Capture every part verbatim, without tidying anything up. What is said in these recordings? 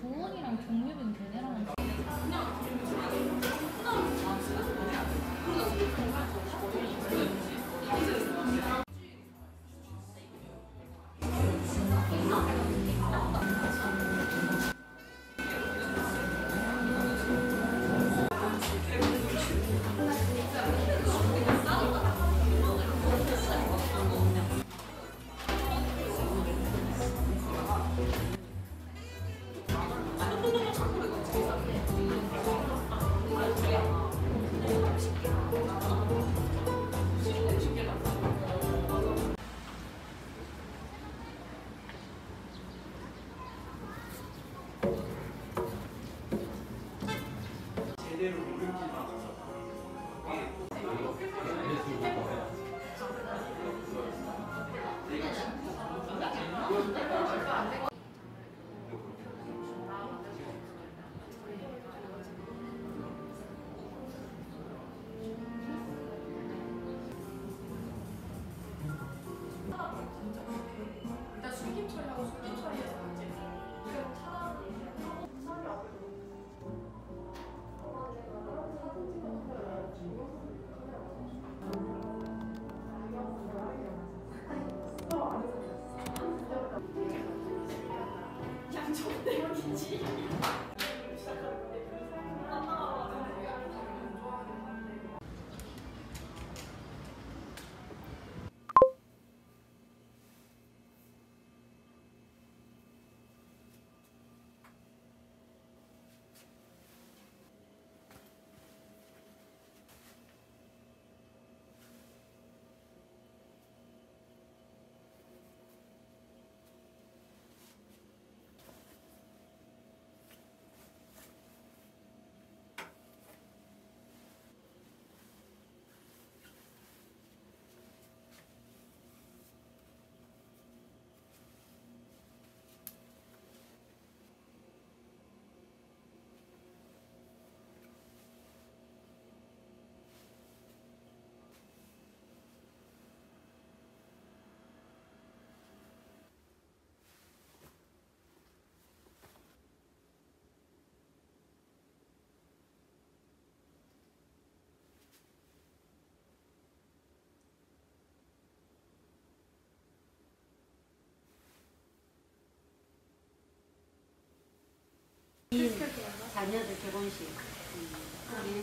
조원이랑 종류빈 걔네랑은 자녀들 개봉식. 음. 네.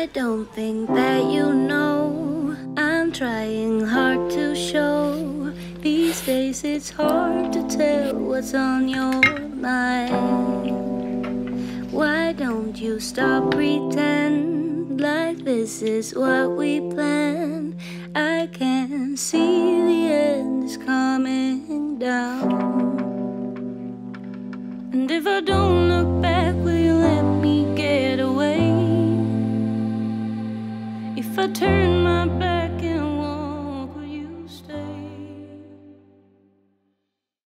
I don't think that you know I'm trying hard to show. These days it's hard to tell what's on your mind. Why don't you stop pretend like this is what we planned? I can see the end is coming down, and if I don't look back